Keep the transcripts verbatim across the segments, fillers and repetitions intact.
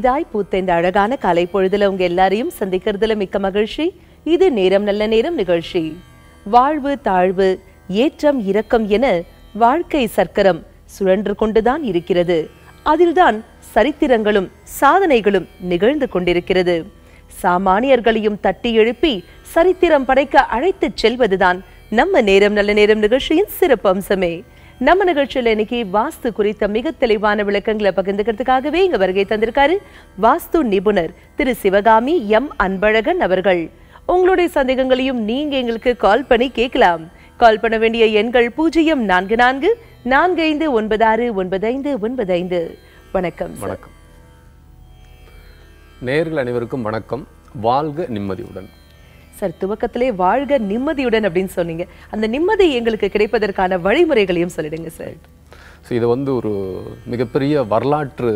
புதிதாய் பூத்த இந்த அழகான காலை பொழுதுல உங்க எல்லாரையும் சந்திக்கிறதுல மிக்க மகிழ்ச்சி. இது நேரம் நல்ல நேரம் நிகழ்ச்சி. வாழ்வு தாழ்வு ஏற்றம் இரக்கம் என வாழ்க்கை சக்கரம் சுழன்று கொண்டுதான் இருக்கிறது. அதில்தான் சரித்திரங்களும் சாதனைகளும் நிகழ்ந்து கொண்டிருக்கிறது. சாமானியர்களையும் தட்டி எழுப்பி சரித்திரம் படைக்க அழைத்துச் செல்வதுதான் நம்ம நேரம் நல்ல நேரம் நிகழ்ச்சியின் சிறப்பு அம்சமே. நம்ம நிகழ்ச்சியில இன்னைக்கு வாஸ்து குறித்த மிக தெளிவான விளக்கங்களை பகிர்ந்துக்கிறதுக்காகவே இங்க வருகை தந்திருக்காரு வாஸ்து நிபுணர் திரு சிவகாமி எம் அன்பழகன் அவர்கள். உங்களுடைய சந்தேகங்களையும் நீங்க எங்களுக்கு கால் பண்ணி கேட்கலாம். கால் பண்ண வேண்டிய எண்கள் பூஜ்ஜியம் நான்கு நான்கு நான்கு ஐந்து ஒன்பது ஆறு ஒன்பது ஐந்து ஒன்பது ஐந்து. வணக்கம் வணக்கம் நேயர்கள் அனைவருக்கும் வணக்கம். வாழ்க நிம்மதியுடன். சார், துவக்கத்திலே வாழ்க நிம்மதியுடன் அப்படின்னு சொன்னீங்க. அந்த நிம்மதி எங்களுக்கு கிடைப்பதற்கான வழிமுறைகளையும் சொல்லிடுங்க சார். ஸோ இது வந்து ஒரு மிகப்பெரிய வரலாற்று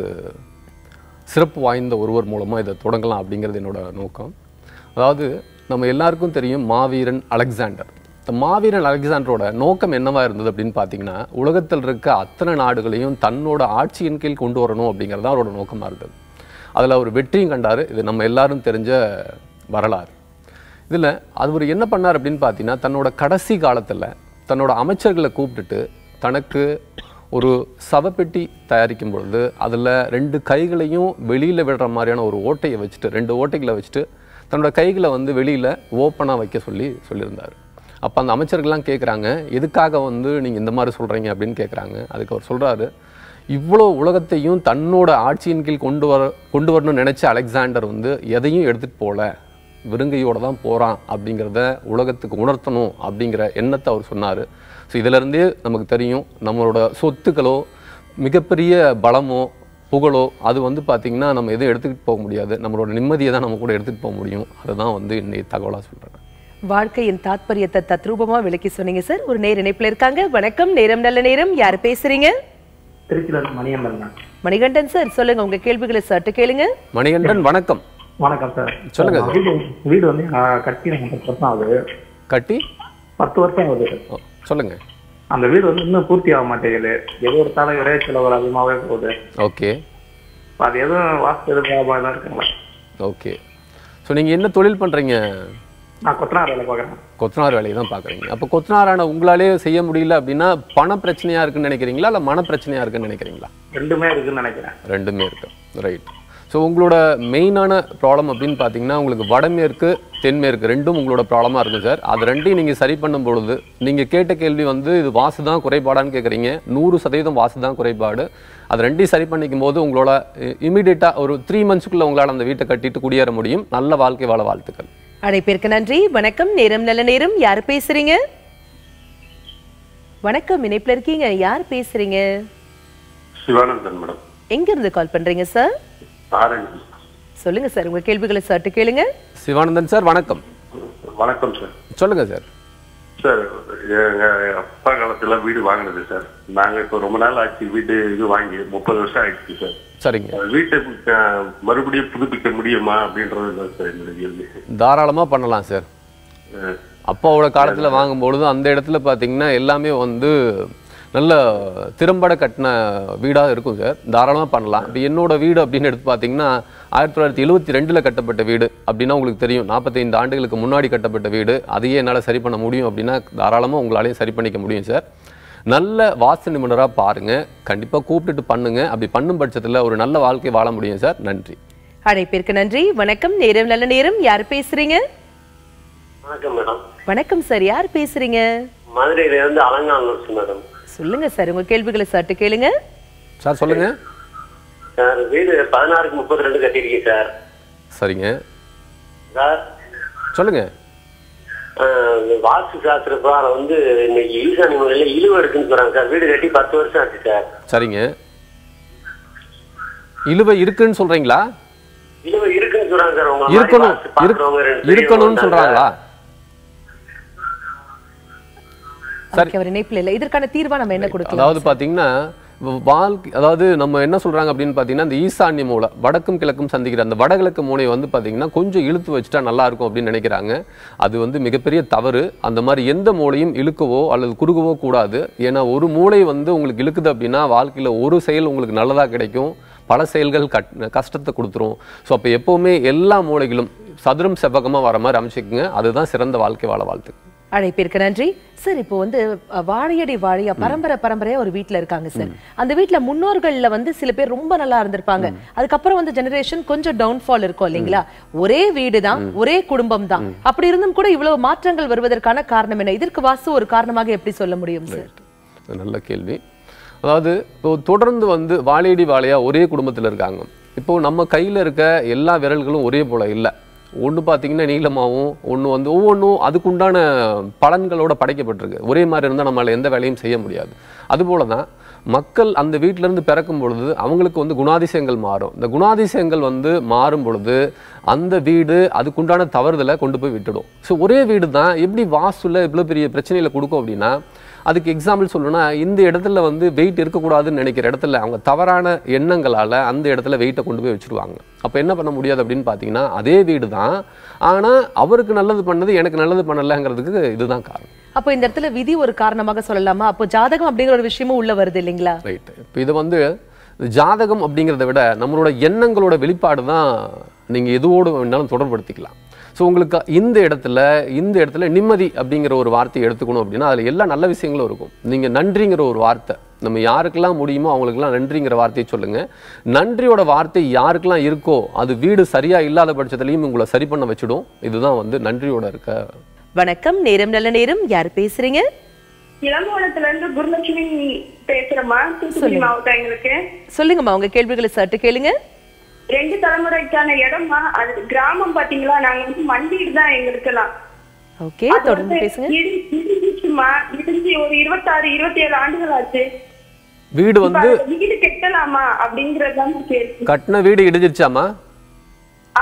சிறப்பு வாய்ந்த ஒருவர் மூலமாக இதை தொடங்கலாம் அப்படிங்கிறது என்னோட நோக்கம். அதாவது நம்ம எல்லாருக்கும் தெரியும் மாவீரன் அலெக்சாண்டர். இந்த மாவீரன் அலெக்சாண்டரோட நோக்கம் என்னவாக இருந்தது அப்படின்னு பார்த்தீங்கன்னா, உலகத்தில் இருக்க அத்தனை நாடுகளையும் தன்னோட ஆட்சியின் கீழ் கொண்டு வரணும் அப்படிங்கிறது தான் அவரோட நோக்கமாக இருந்தது. அதில் அவர் வெற்றியும் கண்டார். இது நம்ம எல்லாரும் தெரிஞ்ச வரலாறு. இதில் அவர் என்ன பண்ணார் அப்படின்னு பார்த்தீங்கன்னா, தன்னோட கடைசி காலத்தில் தன்னோட அமைச்சர்களை கூப்பிட்டுட்டு தனக்கு ஒரு சவப்பெட்டி தயாரிக்கும் பொழுது அதில் ரெண்டு கைகளையும் வெளியில் விடுற மாதிரியான ஒரு ஓட்டையை வச்சுட்டு ரெண்டு ஓட்டைகளை வச்சுட்டு தன்னோட கைகளை வந்து வெளியில் ஓப்பனாக வைக்க சொல்லி சொல்லியிருந்தார். அப்போ அந்த அமைச்சர்கள்லாம் கேட்குறாங்க, எதுக்காக வந்து நீங்கள் இந்த மாதிரி சொல்கிறீங்க அப்படின்னு கேட்குறாங்க. அதுக்கு அவர் சொல்கிறாரு, இவ்வளோ உலகத்தையும் தன்னோட ஆட்சியின் கீழ் கொண்டு வர கொண்டு வரணும்னு நினச்ச அலெக்சாண்டர் வந்து எதையும் எடுத்துகிட்டு போகல, விருங்கையோடு தான் போகிறான் அப்படிங்கிறத உலகத்துக்கு உணர்த்தணும் அப்படிங்கிற எண்ணத்தை அவர் சொன்னார். ஸோ இதிலருந்தே நமக்கு தெரியும், நம்மளோட சொத்துக்களோ மிகப்பெரிய பலமோ புகழோ அது வந்து பார்த்திங்கன்னா நம்ம எதுவும் எடுத்துக்கிட்டு போக முடியாது. நம்மளோட நிம்மதியை தான் நம்ம கூட எடுத்துகிட்டு போக முடியும். அதுதான் வந்து இன்னைக்கு தகவலாக சொல்கிறேன். வாழ்க்கையின் தாத்பரியத்தை தத்ரூபமாக விளக்கி சொன்னீங்க சார். ஒரு நேர் இணைப்பில் இருக்காங்க. வணக்கம், நேரம் நல்ல நேரம். யார் பேசுகிறீங்க? மணிகண்டன் சார், சொல்லுங்க உங்க கேள்விகளை சட்டு கேளுங்க. மணிகண்டன் வணக்கம். வணக்கம் சார், சொல்லுங்க. வீடு வந்து கட்டி பத்து வருஷம் ஆகுது. கட்டி பத்து வருஷம் ஆகுது சார். சொல்லுங்க. அந்த வீடு வந்து இன்னும் பூர்த்தி ஆக மாட்டேங்குது. ஏதோ ஒரு தடவை ஒரே செலவு அதிகமாகவே போகுது. ஓகே, அது எதுவும் வாஸ்து லாபம் தான் இருக்குங்களா? ஓகே. ஸோ நீங்கள் என்ன தொழில் பண்ணுறீங்க? நான் கொத்தனார் வேலை பார்க்குறேன். கொத்தனார் வேலையை தான் பார்க்குறீங்க. அப்போ கொத்தனாரான உங்களாலே செய்ய முடியல அப்படின்னா பண பிரச்சனையாக இருக்குன்னு நினைக்கிறீங்களா இல்லை மன பிரச்சனையாக இருக்குன்னு நினைக்கிறீங்களா? ரெண்டுமே இருக்குன்னு நினைக்கிறேன். ரெண்டுமே இருக்கு. ரைட். ஸோ உங்களோட மெயினான ப்ராப்ளம் அப்படின்னு பார்த்தீங்கன்னா உங்களுக்கு வடமேற்கு தென்மேற்கு ரெண்டும் உங்களோட ப்ராப்ளமாக இருக்குது சார். அது ரெண்டையும் நீங்கள் சரி பண்ணும் பொழுது நீங்கள் கேட்ட கேள்வி வந்து இது வாசு தான் குறைபாடான்னு கேட்குறீங்க. நூறு சதவீதம் வாசு தான் குறைபாடு. அது ரெண்டையும் சரி பண்ணிக்கும் போது உங்களோட இமீடியட்டாக ஒரு த்ரீ மந்த்ஸுக்குள்ளே உங்களால் அந்த வீட்டை கட்டிட்டு குடியேற முடியும். நல்ல வாழ்க்கை வாழ வாழ்த்துக்கள். அழைப்பிற்கு நன்றி. வணக்கம், நேரம் நல்ல நேரம். யார் பேசுறீங்க? வணக்கம், இணைப்பில் இருக்கீங்க. யார் பேசுறீங்க? சிவானந்தன் மேடம். எங்க இருந்து கால் பண்றீங்க சார்? சொல்லுங்க சார் உங்க கேள்விகளை சட்டு கேளுங்க. சிவானந்தன் சார் வணக்கம். வணக்கம் சார், சொல்லுங்க சார். சார், எங்க அப்பா காலத்துல வீடு வாங்கினது சார். நாங்க இப்ப ரொம்ப நாள் ஆச்சு வீடு இது வாங்கி முப்பது வருஷம் ஆயிடுச்சு சார். சரிங்க. வீட்டை மறுபடியும் புதுப்பிக்க முடியுமா அப்படின்றது சார் என்னோட கேள்வி. தாராளமா பண்ணலாம் சார். அப்பாவோட காலத்துல வாங்கும்பொழுது அந்த இடத்துல பாத்தீங்கன்னா எல்லாமே வந்து நல்ல திறம்பட கட்டின வீடாக இருக்கும் சார். தாராளமாக பண்ணலாம். இப்போ என்னோட வீடு அப்படின்னு எடுத்து பார்த்தீங்கன்னா ஆயிரத்தி தொள்ளாயிரத்தி எழுபத்தி ரெண்டில் கட்டப்பட்ட வீடு அப்படின்னா உங்களுக்கு தெரியும். நாற்பத்தைந்து ஆண்டுகளுக்கு முன்னாடி கட்டப்பட்ட வீடு. அதையே என்னால் சரி பண்ண முடியும் அப்படின்னா தாராளமாக உங்களாலேயே சரி பண்ணிக்க முடியும் சார். நல்ல வாஸ்து நிபுணராக பாருங்கள். கண்டிப்பாக கூப்பிட்டுட்டு பண்ணுங்கள். அப்படி பண்ணும் பட்சத்தில் ஒரு நல்ல வாழ்க்கை வாழ முடியும் சார். நன்றி. அழைப்பிற்கு நன்றி. வணக்கம், நேரம் நல்ல நேரம். யார் பேசுகிறீங்க? வணக்கம் மேடம். வணக்கம் சார், யார் பேசுகிறீங்க? மதுரையிலேருந்து அலங்காநல்லூர் மேடம். சொல்லுங்க சார் உங்க கேள்விகளை சட்டு கேளுங்க. சார் சொல்லுங்க. சார், வீடு பதினாறுக்கு முப்பத்தி ரெண்டு கட்டிருக்கீங்க சார். சரிங்க சார், சொல்லுங்க. வாஸ்து சாஸ்திர பிரகாரம் வந்து இன்னைக்கு ஈசானி முறையில இழுவை இருக்குன்னு சொல்றாங்க சார். வீடு கட்டி பத்து வருஷம் ஆச்சு சார். சரிங்க. இழுவை இருக்குன்னு சொல்றீங்களா? இழுவை இருக்குன்னு சொல்றாங்க சார். உங்க இருக்கணும் இருக்கணும்னு சொல்றாங்களா? இதற்கான தீர்வா நம்ம என்ன கொடுக்கலாம்? அதாவது பாத்தீங்கன்னா வாழ்க்கை அதாவது நம்ம என்ன சொல்றாங்க அப்படின்னு பாத்தீங்கன்னா, இந்த ஈசான்ய மூலை வடக்கும் கிழக்கும் சந்திக்கிற அந்த வடகிழக்கு மூலையை வந்து பாத்தீங்கன்னா கொஞ்சம் இழுத்து வச்சுட்டா நல்லா இருக்கும் அப்படின்னு நினைக்கிறாங்க. அது வந்து மிகப்பெரிய தவறு. அந்த மாதிரி எந்த மூலையும் இழுக்கவோ அல்லது குறுகவோ கூடாது. ஏன்னா ஒரு மூளை வந்து உங்களுக்கு இழுக்குது அப்படின்னா வாழ்க்கையில ஒரு செயல் உங்களுக்கு நல்லதா கிடைக்கும், பல செயல்கள் கட் கஷ்டத்தை கொடுத்துரும். ஸோ அப்போ எப்போவுமே எல்லா மூளைகளும் சதுரம் செவ்வகமாக வர மாதிரி அமைச்சிக்குங்க. அதுதான் சிறந்த வாழ்க்கை வாழ வாழ்த்து. அழைப்பிற்கு நன்றி சார். இப்போ வந்து வாழையடி வாழையா பரம்பரை பரம்பரையா ஒரு வீட்டில் இருக்காங்க சார். அந்த வீட்டில் முன்னோர்கள்ல வந்து சில பேர் ரொம்ப நல்லா இருந்திருப்பாங்க, அதுக்கப்புறம் வந்து ஜெனரேஷன் கொஞ்சம் டவுன்ஃபால் இருக்கும் இல்லைங்களா? ஒரே வீடு தான், ஒரே குடும்பம் தான், அப்படி இருந்தும் கூட இவ்வளவு மாற்றங்கள் வருவதற்கான காரணம் என்ன? இதற்கு வாஸ்து ஒரு காரணமாக எப்படி சொல்ல முடியும் சார்? நல்ல கேள்வி. அதாவது இப்போ தொடர்ந்து வந்து வாழையடி வாழையா ஒரே குடும்பத்தில் இருக்காங்க. இப்போ நம்ம கையில் இருக்க எல்லா விரல்களும் ஒரே போல இல்லை. ஒன்று பார்த்தீங்கன்னா நீளமாகவும், ஒன்று வந்து ஒவ்வொன்றும் அதுக்குண்டான பலன்களோடு படைக்கப்பட்டிருக்கு. ஒரே மாதிரி இருந்தால் நம்மளால் எந்த வேலையும் செய்ய முடியாது. அதுபோல தான் மக்கள் அந்த வீட்டிலேருந்து பிறக்கும் பொழுது அவங்களுக்கு வந்து குணாதிசயங்கள் மாறும். இந்த குணாதிசயங்கள் வந்து மாறும் பொழுது அந்த வீடு அதுக்குண்டான தவறுதலை கொண்டு போய் விட்டுடும். ஸோ ஒரே வீடு தான் எப்படி வாஸ்துல இவ்வளோ பெரிய பிரச்சனையில் கொடுக்கும் அப்படின்னா, அதுக்கு எக்ஸாம்பிள் சொல்லணும்னா, இந்த இடத்துல வந்து வெயிட் இருக்கக்கூடாதுன்னு நினைக்கிற இடத்துல அவங்க தவறான எண்ணங்களால் அந்த இடத்துல வெயிட்டை கொண்டு போய் வச்சுருவாங்க. அப்போ என்ன பண்ண முடியாது அப்படின்னு பார்த்தீங்கன்னா, அதே வீடு தான், ஆனால் அவருக்கு நல்லது பண்ணது எனக்கு நல்லது பண்ணலைங்கிறதுக்கு இதுதான் காரணம். அப்போ இந்த இடத்துல விதி ஒரு காரணமாக சொல்லலாமா? அப்போ ஜாதகம் அப்படிங்கிற ஒரு விஷயமும் உள்ள வருது இல்லைங்களா? ரைட். இப்போ இது வந்து ஜாதகம் அப்படிங்கிறத விட நம்மளோட எண்ணங்களோட வெளிப்பாடு தான். நீங்கள் எதுவோடு வேணாலும் தொடர்படுத்திக்கலாம். ஸோ உங்களுக்கு இந்த இடத்துல இந்த இடத்துல நிம்மதி அப்படிங்கிற ஒரு வார்த்தையை எடுத்துக்கணும் அப்படின்னா, அதில் எல்லா நல்ல விஷயங்களும் இருக்கும். நீங்கள் நன்றிங்கிற ஒரு வார்த்தை, நம்ம யாருக்கெல்லாம் முடியுமோ அவங்களுக்கெல்லாம் நன்றிங்கிற வார்த்தையை சொல்லுங்கள். நன்றியோட வார்த்தை யாருக்கெல்லாம் இருக்கோ அது வீடு சரியாக இல்லாத பட்சத்துலேயும் உங்களை சரி பண்ண வச்சுடும். இதுதான் வந்து நன்றியோட இருக்க. வணக்கம், நேரம் நல்ல நேரம். யார் பேசுறீங்க? இளங்கோலத்துல இருந்து குருலட்சுமி பேசுறமா. எங்களுக்கு சொல்லுங்கம்மா உங்க கேள்விகளை சட்டு கேளுங்க. ரெண்டு தலைமுறைக்கான இடமா அது கிராமம் பாத்தீங்களா? நாங்க வந்து மண்டிட்டு தான் எங்களுக்கெல்லாம். ஓகே, தொடர்ந்து பேசுங்க. இடிஞ்சுமா? இடிஞ்சு ஒரு இருபத்தாறு இருபத்தி ஏழு ஆண்டுகள் ஆச்சு. வீடு வந்து வீடு கட்டலாமா அப்படிங்கறதுதான் கேள்வி. கட்டின வீடு இடிஞ்சிருச்சாமா?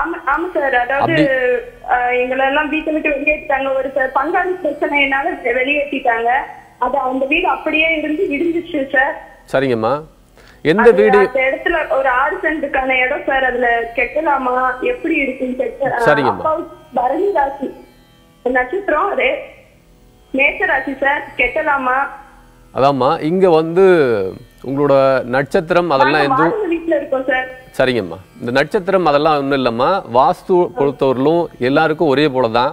ஆமா ஆமா சார். அதாவது எங்களை எல்லாம் வீட்டை விட்டு வெளியேற்றிட்டாங்க. ஒரு பங்காளி பிரச்சனைனால வெளியேற்றிட்டாங்க. அது அந்த வீடு அப்படியே இருந்து இடிஞ்சிச்சு சார். சரிங்கம்மா. எந்த வீடு? இடத்துல ஒரு ஆறு சென்ட்டுக்கான இடம் சார். அதுல கெட்டலாமா எப்படி இருக்குன்னு? சரிங்கம்மா. பரணி ராசி நட்சத்திரம், மேஷ ராசி சார். கெட்டலாமா? அதாம்மா, இங்க வந்து உங்களோட நட்சத்திரம் அதெல்லாம் எதுவும் வீட்டுல இருக்கும் சார். சரிங்கம்மா. இந்த நட்சத்திரம் அதெல்லாம் ஒன்றும் இல்லைம்மா. வாஸ்து பொறுத்தவரையிலும் எல்லாருக்கும் ஒரே போல தான்.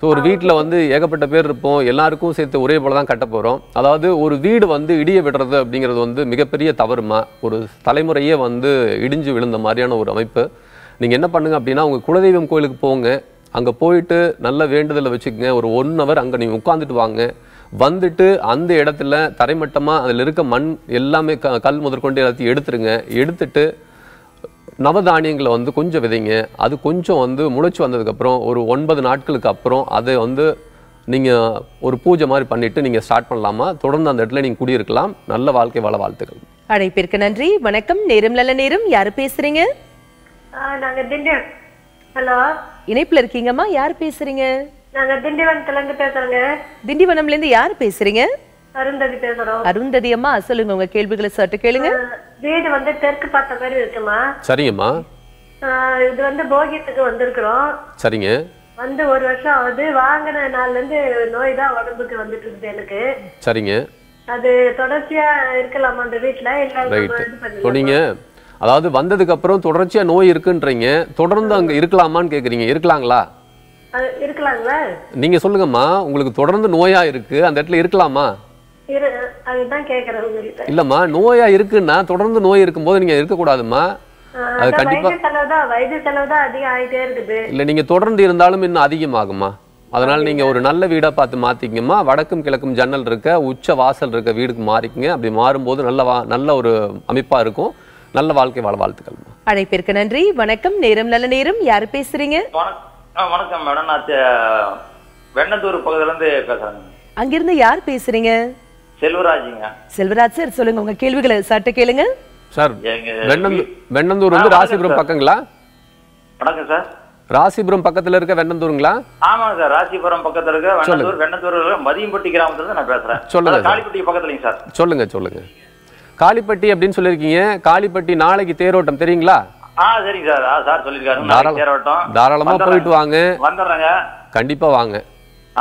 ஸோ ஒரு வீட்டில் வந்து ஏகப்பட்ட பேர் இருப்போம், எல்லாருக்கும் சேர்த்து ஒரே போல தான் கட்ட போகிறோம். அதாவது ஒரு வீடு வந்து இடிய விடுறது அப்படிங்கிறது வந்து மிகப்பெரிய தவறுமா. ஒரு தலைமுறையே வந்து இடிஞ்சு விழுந்த மாதிரியான ஒரு அமைப்பு. நீங்கள் என்ன பண்ணுங்க அப்படின்னா, உங்கள் குலதெய்வம் கோயிலுக்கு போங்க. அங்கே போயிட்டு நல்ல வேண்டுதலை வச்சுக்கோங்க. ஒரு ஒன் ஹவர் அங்கே நீங்கள் உட்காந்துட்டு வாங்க. வந்துட்டு அந்த இடத்துல தரைமட்டமாக அதில் இருக்க மண் எல்லாமே க கல் முதற்கொண்டு எல்லாத்தையும் எடுத்துருங்க. எடுத்துட்டு நவதானியங்களை வந்து கொஞ்சம் விதைங்க. அது கொஞ்சம் வந்து முளைச்சி வந்ததுக்கப்புறம் ஒரு ஒன்பது நாட்களுக்கு அப்புறம் அதை வந்து நீங்கள் ஒரு பூஜை மாதிரி பண்ணிவிட்டு நீங்கள் ஸ்டார்ட் பண்ணலாமா. தொடர்ந்து அந்த இடத்துல நீங்கள் குடியிருக்கலாம். நல்ல வாழ்க்கை வாழ வாழ்த்துக்கள். அழைப்பிற்கு நன்றி. வணக்கம், நேரம் நல்ல நேரம். யார் பேசுகிறீங்க? ஹலோ, இணைப்பில் இருக்கீங்கம்மா. யார் பேசுகிறீங்க? நாங்கள் திண்டிவனத்துலேருந்து பேசுகிறோங்க. திண்டிவனம்லேருந்து யார் பேசுகிறீங்க? அருந்ததி பேசுறோம். அருந்ததி அம்மா, சொல்லுங்க உங்க கேள்விகளை சற்று கேளுங்க. வீடு வந்து தெற்கு பார்த்த மாதிரி இருக்குமா? சரிங்கம்மா. இது வந்து போகியத்துக்கு வந்திருக்கிறோம். சரிங்க. வந்து ஒரு வருஷம் ஆகுது. வாங்கின நாள்ல இருந்து நோய் தான் உடம்புக்கு வந்துட்டு இருக்குது எனக்கு. சரிங்க. அது தொடர்ச்சியா இருக்கலாமா அந்த வீட்டுல? இல்ல சொன்னீங்க. அதாவது வந்ததுக்கு அப்புறம் தொடர்ச்சியா நோய் இருக்குன்றீங்க, தொடர்ந்து அங்க இருக்கலாமான்னு கேக்குறீங்க. இருக்கலாங்களா? இருக்கலாங்களா? நீங்க சொல்லுங்கம்மா, உங்களுக்கு தொடர்ந்து நோயா இருக்கு, அந்த இடத்துல இருக்கலாமா? இல்லம்மா, நோயா இருக்குன்னா தொடர்ந்து நோய் இருக்கும்போது நீங்க இருக்க கூடாதுமா. அது கண்டிப்பா வைத்திய செலவு தான் அதிகம் ஆயிட்டே இருக்குது. இல்ல, நீங்க தொடர்ந்து இருந்தாலும் இன்னும் அதிகமாகுமா. அதனால நீங்க ஒரு நல்ல வீடா பார்த்து மாத்திக்கங்கம்மா. வடக்கும் கிழக்கும் ஜன்னல் இருக்க உச்ச வாசல் இருக்க வீடுக்கு மாறிக்குங்க. அப்படி மாறும்போது நல்ல நல்ல ஒரு அமைப்பா இருக்கும். நல்ல வாழ்க்கை வாழ வாழ்த்துக்கள்மா. அழைப்பிற்கு நன்றி. வணக்கம், நேரம் நல்ல நேரம். யாரு பேசுறீங்க? வணக்கம் மேடம், நான் வெண்ணந்தூர் பகுதியில இருந்து பேசுறேன். அங்கிருந்து யார் பேசுறீங்க? செல்வராஜுங்க. செல்வராஜ் சார், சொல்லுங்க உங்க கேள்விகளை சட்ட கேளுங்க சார். வெண்ணந்தூர் வந்து ராசிபுரம் பக்கங்களா? வணக்கம் சார். ராசிபுரம் பக்கத்துல இருக்க வெண்ணந்தூருங்களா? ஆமா சார், ராசிபுரம் பக்கத்துல இருக்க வெண்ணந்தூர். வெண்ணந்தூர் மதியம்பட்டி கிராமத்துல இருந்து நான் பேசுறேன். சொல்லுங்க. காளிப்பட்டி பக்கத்துலங்க சார். சொல்லுங்க சொல்லுங்க. காளிப்பட்டி அப்படின்னு சொல்லிருக்கீங்க. காளிப்பட்டி நாளைக்கு தேரோட்டம் தெரியுங்களா? சரிங்க சார். சார் சொல்லிருக்காரு தேரோட்டம். தாராளமா போயிட்டு வாங்க. வந்துடுறேங்க. கண்டிப்பா வாங்க.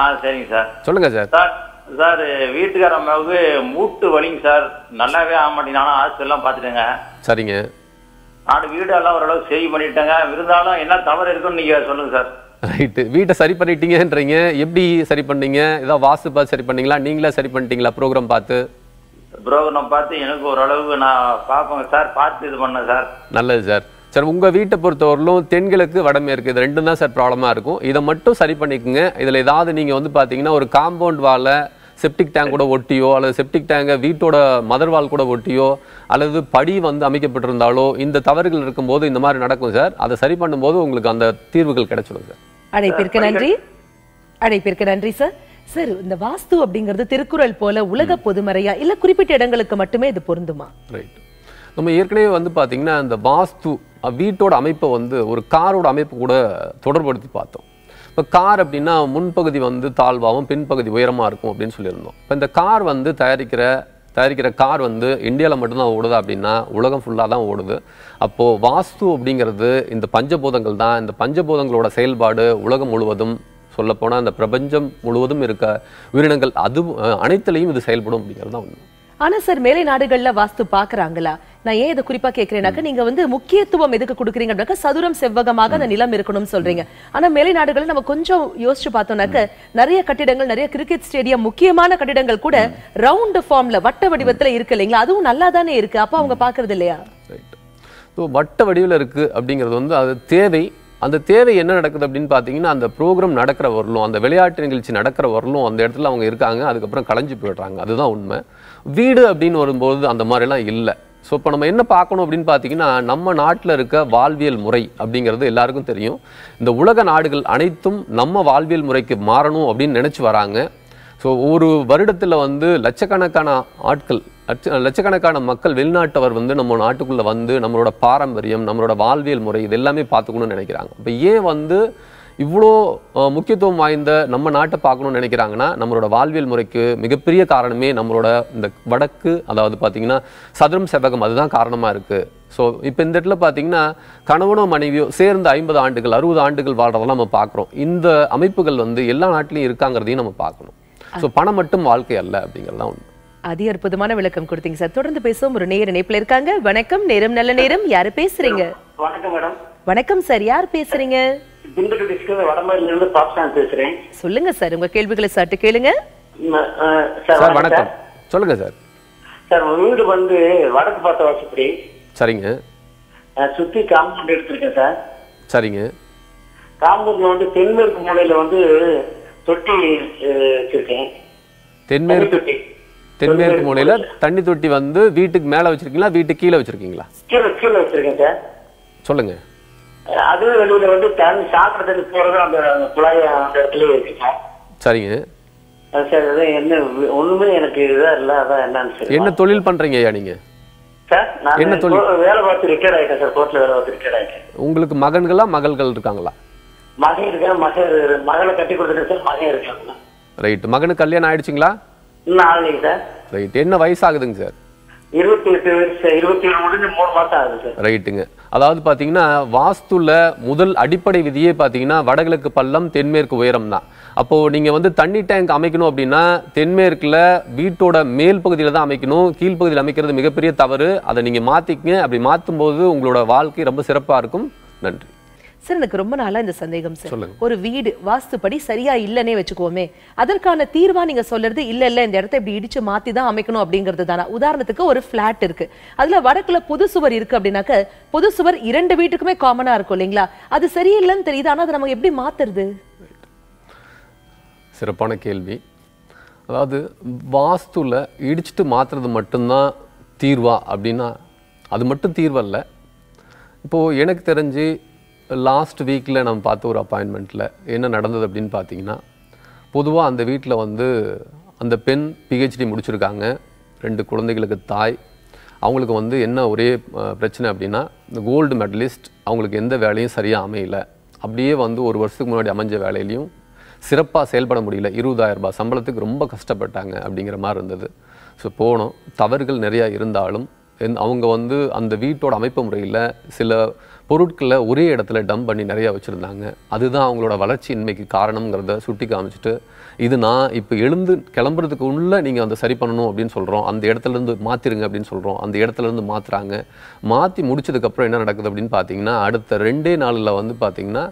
ஆ சரிங்க சார். சொல்லுங்க சார். சார் சார் வீட்டுக்காரம்மாவுக்கு மூட்டு வலிங்க சார். நல்லாவே ஆக மாட்டேங்க. ஆனா ஹாஸ்பிட்டல் எல்லாம் பாத்துட்டேங்க. சரிங்க. நான் வீடு எல்லாம் ஓரளவு சரி பண்ணிட்டேங்க. இருந்தாலும் என்ன தவறு இருக்குன்னு நீங்க சொல்லுங்க சார். ரைட்டு, வீட்டை சரி பண்ணிட்டீங்கன்றீங்க, எப்படி சரி பண்ணீங்க? ஏதாவது வாஸ்து பார்த்து சரி பண்ணீங்களா, நீங்களே சரி பண்ணிட்டீங்களா ப்ரோக்ராம் பார்த்து? ப்ரோக்ராம் பார்த்து எனக்கு ஓரளவுக்கு நான் பார்ப்போங்க சார், பார்த்து இது பண்ணேன் சார். நல்லது சார். சார் உங்கள் வீட்டை பொறுத்தவரையிலும் தென்கிழக்கு வடமேற்கு இது ரெண்டும் தான் சார் ப்ராப்ளமாக இருக்கும். இதை மட்டும் சரி பண்ணிக்கோங்க. இதில் ஏதாவது நீங்கள் வந்து பார்த்தீங்கன்னா ஒரு காம்பவுண்ட் வாலை செப்டிக் டேங்க் கூட ஒட்டியோ அல்லது செப்டிக் டேங்கை வீட்டோட மதர்வால் கூட ஒட்டியோ அல்லது படி வந்து அமைக்கப்பட்டிருந்தாலோ இந்த தவறுகள் இருக்கும்போது இந்த மாதிரி நடக்கும் சார். அதை சரி பண்ணும்போது உங்களுக்கு அந்த தீர்வுகள் கிடைச்சிடும் சார். அழைப்பிற்கு நன்றி, அழைப்பிற்கு நன்றி சார். சார், இந்த வாஸ்து அப்படிங்கிறது திருக்குறள் போல உலக பொதுமறையா இல்லை குறிப்பிட்ட இடங்களுக்கு மட்டுமே இது பொருந்துமா? ரைட், நம்ம ஏற்கனவே வந்து பார்த்தீங்கன்னா இந்த வாஸ்து வீட்டோட அமைப்பை வந்து ஒரு காரோட அமைப்பு கூட தொடர்படுத்தி பார்த்தோம். இப்போ கார் அப்படின்னா முன்பகுதி வந்து தாழ்வாகவும் பின்பகுதி உயரமாக இருக்கும் அப்படின்னு சொல்லியிருந்தோம். இப்போ இந்த கார் வந்து தயாரிக்கிற தயாரிக்கிற கார் வந்து இந்தியாவில் மட்டும்தான் ஓடுது அப்படின்னா உலகம் ஃபுல்லாக தான் ஓடுது. அப்போது வாஸ்து அப்படிங்கிறது இந்த பஞ்சபூதங்கள் தான். இந்த பஞ்சபூதங்களோட செயல்பாடு உலகம் முழுவதும், சொல்லப்போனால் இந்த பிரபஞ்சம் முழுவதும் இருக்க உயிரினங்கள் அது அனைத்துலேயும் இது செயல்படும் அப்படிங்கிறது தான் ஒன்று. ஆனால் சார், மேலை நாடுகளில் வாஸ்து பார்க்குறாங்களா? நான் ஏன் இதை குறிப்பாக கேட்குறேன்னாக்கா, நீங்கள் வந்து முக்கியத்துவம் எதுக்கு கொடுக்குறீங்க அப்படின்னாக்கா சதுரம் செவ்வகமாக அந்த நிலம் இருக்கணும்னு சொல்கிறீங்க. ஆனால் மேலை நாடுகளில் நம்ம கொஞ்சம் யோசிச்சு பார்த்தோம்னாக்க நிறைய கட்டிடங்கள், நிறைய கிரிக்கெட் ஸ்டேடியம், முக்கியமான கட்டிடங்கள் கூட ரவுண்டு ஃபார்மில் வட்ட வடிவத்தில் இருக்குது இல்லைங்களா? அதுவும் நல்லா தானே இருக்குது. அப்போ அவங்க பார்க்குறது இல்லையா? ரைட், ஸோ வட்ட வடிவில் இருக்குது அப்படிங்கிறது வந்து அது தேவை. அந்த தேவை என்ன நடக்குது அப்படின்னு பார்த்தீங்கன்னா அந்த ப்ரோக்ராம் நடக்கிற வரலும், அந்த விளையாட்டு நிகழ்ச்சி நடக்கிற வரலும் அந்த இடத்துல அவங்க இருக்காங்க, அதுக்கப்புறம் களைஞ்சு போயிடுறாங்க. அதுதான் உண்மை. வீடு அப்படின்னு வரும்போது அந்த மாதிரிலாம் இல்லை. ஸோ இப்போ நம்ம என்ன பார்க்கணும் அப்படின்னு பார்த்தீங்கன்னா நம்ம நாட்டில் இருக்க வாழ்வியல் முறை அப்படிங்கிறது எல்லாருக்கும் தெரியும். இந்த உலக நாடுகள் அனைத்தும் நம்ம வாழ்வியல் முறைக்கு மாறணும் அப்படின்னு நினச்சி வராங்க. ஸோ ஒரு வருடத்தில் வந்து லட்சக்கணக்கான ஆட்கள், லட்ச லட்சக்கணக்கான மக்கள், வெளிநாட்டவர் வந்து நம்ம நாட்டுக்குள்ளே வந்து நம்மளோட பாரம்பரியம், நம்மளோட வாழ்வியல் முறை இது எல்லாமே பார்த்துக்கணும்னு நினைக்கிறாங்க. இப்போ ஏன் வந்து இவ்வளோ முக்கியத்துவம் வாய்ந்த நம்ம நாட்டை பார்க்கணும்னு நினைக்கிறாங்கன்னா நம்மளோட வாழ்வியல் முறைக்கு மிகப்பெரிய காரணமே நம்மளோட இந்த வடக்கு, அதாவது பார்த்திங்கன்னா சதுரம் செவ்வகம், அதுதான் காரணமாக இருக்குது. ஸோ இப்போ இந்த இடத்துல பார்த்திங்கன்னா கணவனோ மனைவியோ சேர்ந்து ஐம்பது ஆண்டுகள் அறுபது ஆண்டுகள் வாழ்கிறதெல்லாம் நம்ம பார்க்குறோம். இந்த அமைப்புகள் வந்து எல்லா நாட்டிலையும் இருக்காங்கிறதையும் நம்ம பார்க்கணும். ஸோ பணம் மட்டும் வாழ்க்கை அல்ல அப்படிங்கிறதான் ஒன்று. அதி அற்புதமான விளக்கம் கொடுத்தீங்க சார். தொடர்ந்து பேசுவோம். ஒரு நேர் இணைப்பில் இருக்காங்க. வணக்கம், நேரம் நல்ல நேரம். யாரு பேசுறீங்க? வணக்கம் மேடம். வணக்கம் சார், யார் பேசுறீங்க? திண்டுக்கல் டிஸ்ட்ரிக்ட் வடமேல இருந்து பாப்சான் பேசுறேன். சொல்லுங்க சார், உங்க கேள்விகளை சட்டு கேளுங்க சார். வணக்கம், சொல்லுங்க சார். சார், வீடு வந்து வடக்கு பார்த்த வாசப்படி. சரிங்க. சுத்தி காம்பவுண்ட் எடுத்துருக்கேன் சார். சரிங்க. காம்பவுண்ட்ல வந்து தென்மேற்கு மூலையில வந்து தொட்டி வச்சிருக்கேன். தென்மேற்கு தென்மேற்கு மூலையில தண்ணி தொட்டி வந்து வீட்டுக்கு மேல வச்சிருக்கீங்களா, வீட்டுக்கு கீழே வச்சிருக்கீங்களா? கீழே கீழே வச்சிருக்கேன் சார். சொல்லுங்க. அதுவே வெளியில வந்து தண்ணி சாக்கடை தண்ணி போறது அந்த குழாய் அந்த இடத்துல இருக்கு சார். சரிங்க சார். அதான் என்ன ஒண்ணுமே எனக்கு இதா இல்ல, அதான் என்னன்னு. என்ன தொழில் பண்றீங்க ஐயா நீங்க? சார், நான் என்ன தொழில்? வேலை பார்த்து ரிட்டையர் ஆயிட்டேன் சார். கோர்ட்ல வேலை பார்த்து ரிட்டையர் ஆயிட்டேன். உங்களுக்கு மகன்களா மகள்கள் இருக்காங்களா? மகன் இருக்கேன், மகன் மகளை கட்டி கொடுத்துட்டேன் சார். மகன் இருக்காங்களா? ரைட். மகனுக்கு கல்யாணம் ஆயிடுச்சுங்களா? நாளைக்கு சார். ரைட். என்ன வயசு ஆகுதுங்க சார்? ரைட்டுங்க. அதாவது பார்த்தீங்கன்னா வாஸ்துல முதல் அடிப்படை விதியே பார்த்தீங்கன்னா வடகிழக்கு பள்ளம் தென்மேற்கு உயரம் தான். அப்போது நீங்கள் வந்து தண்ணி டேங்க் அமைக்கணும் அப்படின்னா தென்மேற்கில் வீட்டோட மேல் பகுதியில் தான் அமைக்கணும். கீழ்ப்பகுதியில் அமைக்கிறது மிகப்பெரிய தவறு. அதை நீங்கள் மாற்றிக்கங்க. அப்படி மாற்றும் போது உங்களோட வாழ்க்கை ரொம்ப சிறப்பாக இருக்கும். நன்றி சார். எனக்கு ரொம்ப நாளா இந்த சந்தேகம் சார். ஒரு வீடு வாஸ்துப்படி சரியா இல்லைன்னே வச்சுக்கோமே, அதற்கான தீர்வா நீங்க சொல்றது இல்ல இல்ல இந்த இடத்த இப்படி இடிச்சு மாத்தி தான் அமைக்கணும் அப்படிங்கிறது தானா? உதாரணத்துக்கு ஒரு பிளாட் இருக்கு, அதுல வடக்குல பொது சுவர் இருக்கு அப்படின்னாக்க பொது சுவர் இரண்டு வீட்டுக்குமே காமனா இருக்கும் இல்லைங்களா? அது சரியில்லைன்னு தெரியுது, ஆனா அதை நம்ம எப்படி மாத்துறது? சிறப்பான கேள்வி. அதாவது வாஸ்துல இடிச்சுட்டு மாத்துறது மட்டும்தான் தீர்வா அப்படின்னா அது மட்டும் தீர்வல்ல. இப்போ எனக்கு தெரிஞ்சு லாஸ்ட் வீக்கில் நம்ம பார்த்த ஒரு அப்பாயின்மெண்ட்டில் என்ன நடந்தது அப்படின்னு பார்த்தீங்கன்னா பொதுவாக அந்த வீட்டில் வந்து அந்த பெண் பிஹெச்டி முடிச்சிருக்காங்க, ரெண்டு குழந்தைகளுக்கு தாய். அவங்களுக்கு வந்து என்ன ஒரே பிரச்சனை அப்படின்னா இந்த கோல்டு மெடலிஸ்ட், அவங்களுக்கு எந்த வேலையும் சரியாக அமையலை. அப்படியே வந்து ஒரு வருஷத்துக்கு முன்னாடி அமைஞ்ச வேலையிலையும் சிறப்பாக செயல்பட முடியல. இருபதாயிரம் ரூபாய் சம்பளத்துக்கு ரொம்ப கஷ்டப்பட்டாங்க அப்படிங்கிற மாதிரி இருந்தது. ஸோ போனோம், தவறுகள் நிறையா இருந்தாலும் அவங்க வந்து அந்த வீட்டோட அமைப்பு முறையில் சில பொருட்களை ஒரே இடத்துல டம்ப் பண்ணி நிறையா வச்சுருந்தாங்க. அதுதான் அவங்களோட வளர்ச்சி இன்மைக்கு காரணங்கிறத சுட்டி காமிச்சிட்டு இது நான் இப்போ எழுந்து கிளம்புறதுக்கு உள்ளே நீங்கள் அந்த சரி பண்ணணும் அப்படின்னு சொல்கிறோம், அந்த இடத்துலேருந்து மாற்றிடுங்க அப்படின்னு சொல்கிறோம், அந்த இடத்துலேருந்து மாற்றுறாங்க. மாற்றி முடிச்சதுக்கப்புறம் என்ன நடக்குது அப்படின்னு பார்த்தீங்கன்னா, அடுத்த ரெண்டே நாளில் வந்து பார்த்திங்கன்னா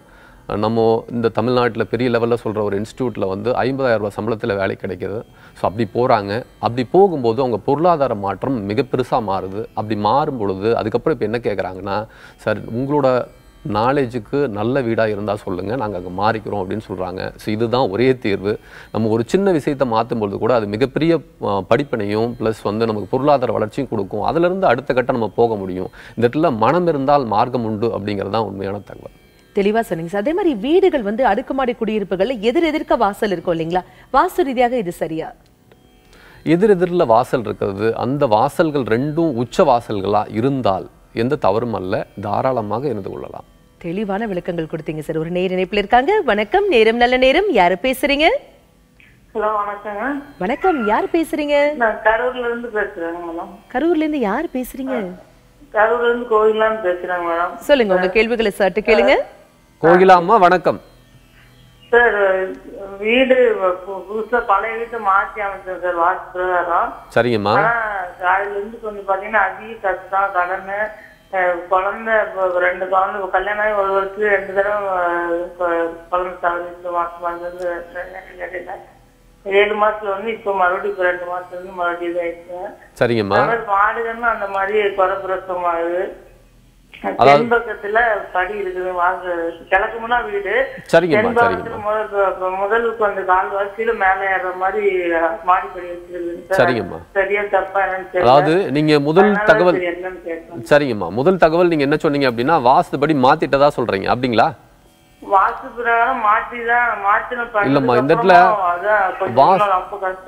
நம்ம இந்த தமிழ்நாட்டில் பெரிய லெவலில் சொல்கிற ஒரு இன்ஸ்டியூட்டில் வந்து ஐம்பதாயிரம் ரூபா சம்பளத்தில் வேலை கிடைக்கிது. ஸோ அப்படி போகிறாங்க. அப்படி போகும்போது அவங்க பொருளாதார மாற்றம் மிக பெருசாக மாறுது. அப்படி மாறும் பொழுது அதுக்கப்புறம் இப்போ என்ன கேட்குறாங்கன்னா, சார் உங்களோட நாலேஜுக்கு நல்ல வீடாக இருந்தால் சொல்லுங்கள், நாங்கள் அங்கே மாறிக்கிறோம் அப்படின்னு சொல்கிறாங்க. ஸோ இதுதான் ஒரே தீர்வு. நம்ம ஒரு சின்ன விஷயத்தை மாற்றும்பொழுது கூட அது மிகப்பெரிய படிப்பினையும் ப்ளஸ் வந்து நமக்கு பொருளாதார வளர்ச்சியும் கொடுக்கும். அதிலிருந்து அடுத்த கட்டம் நம்ம போக முடியும். இந்த இடத்துல மனம் இருந்தால் மார்க்கம் உண்டு அப்படிங்கிறது தான் உண்மையான தகவல். தெளிவாக சொன்னீங்க சார். அதே மாதிரி வீடுகள் வந்து அடுக்குமாடி குடியிருப்புகளில் எதிர் எதிர்க்க வாசல் இருக்கும் இல்லைங்களா, வாஸ்து ரீதியாக இது சரியா? எதிரெதிரில் வாசல் இருக்கிறது, அந்த வாசல்கள் ரெண்டும் உச்ச வாசல்களாக இருந்தால் எந்த தவறும் அல்ல, தாராளமாக இருந்து கொள்ளலாம். தெளிவான விளக்கங்கள் கொடுத்தீங்க சார். ஒரு நேர் இணைப்பில் இருக்காங்க. வணக்கம், நேரம் நல்ல நேரம், யாரு பேசுறீங்க? ஹலோ வணக்கங்க. வணக்கம், யாரு பேசுறீங்க? நான் கரூர்ல இருந்து பேசுறேன் மேடம். கரூர்ல இருந்து யாரு பேசுறீங்க? கரூர்ல இருந்து கோகிலான்னு பேசுறேன் மேடம். சொல்லுங்க உங்க கேள்விகளை சட்டு கேளுங்க. கோகிலா அம்மா வணக்கம். சார் வீடு புதுசா பழைய வீட்டை மாற்றி அமைச்சேன் சார், வாஸ்து பிரகாரம். சரிங்கம்மா. அதுல இருந்து கொஞ்சம் பாத்தீங்கன்னா அதிக கஷ்டம், கடமை, குழந்தை ரெண்டு குழந்தை கல்யாணம் ஆகி ஒரு வருஷத்துல ரெண்டு தடவை குழந்தை தவிர மாசம் வந்து இடையில ஏழு மாசத்துல வந்து இப்ப மறுபடியும் ரெண்டு மாசத்துல இருந்து மறுபடியும் ஆயிடுச்சு. சரிங்கம்மா. மாடுகள்னா அந்த மாதிரி குறைப்பிரசம் ஆகுது. தென்பக்கத்துல படி இருக்குது, வாங்க கிழக்குமுன்னா வீடு. தென்பக்கத்துல முதல் கொஞ்சம் கால் வாசியில மேல ஏற மாதிரி மாடி படி வச்சிருக்கு. சரிங்கம்மா. சரியா தப்பா என்னன்னு, அதாவது நீங்க முதல் தகவல் என்னன்னு கேட்கணும். சரிங்கம்மா. முதல் தகவல் நீங்க என்ன சொன்னீங்க அப்படின்னா, வாஸ்து படி மாத்திட்டதா சொல்றீங்க அப்படிங்களா? வாஸ்து பிரகாரம் மாற்றிதான் மாற்றின இல்லம்மா, இந்த இடத்துல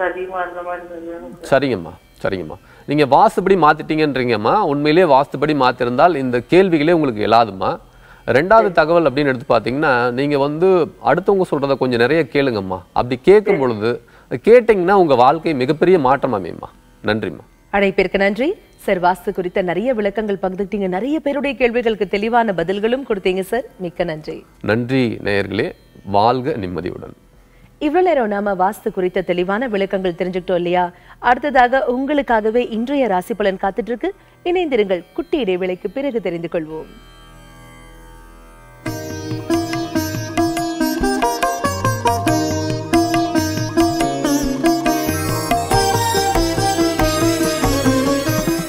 அதிகமா இருந்த மாதிரி. சரிங்கம்மா. சரிங்கம்மா. நீங்கள் வாஸ்துபடி மாற்றிட்டீங்கன்றீங்கம்மா. உண்மையிலே வாஸ்துபடி மாற்றிருந்தால் இந்த கேள்விகளே உங்களுக்கு எழாதுமா. ரெண்டாவது தகவல் அப்படின்னு எடுத்து பார்த்தீங்கன்னா, நீங்கள் வந்து அடுத்தவங்க சொல்கிறத கொஞ்சம் நிறைய கேளுங்கம்மா. அப்படி கேட்கும் பொழுது கேட்டிங்கன்னா உங்கள் வாழ்க்கை மிகப்பெரிய மாற்றம் அமையும்மா. நன்றிம்மா. அழைப்பிற்கு நன்றி சார். வாஸ்து குறித்த நிறைய விளக்கங்கள் பகிர்ந்துக்கிட்டீங்க. நிறைய பேருடைய கேள்விகளுக்கு தெளிவான பதில்களும் கொடுத்தீங்க சார். மிக்க நன்றி. நன்றி நேயர்களே. வாழ்க நிம்மதியுடன். இவ்வளோ நேரம் நாம வாஸ்து குறித்த தெளிவான விளக்கங்கள் தெரிஞ்சுக்கிட்டோம் இல்லையா? அடுத்ததாக உங்களுக்காகவே இன்றைய ராசி பலன் காத்துட்டு இருக்கு. இணைந்திருங்கள். குட்டி இடைவேளைக்கு பிறகு தெரிந்து கொள்வோம்.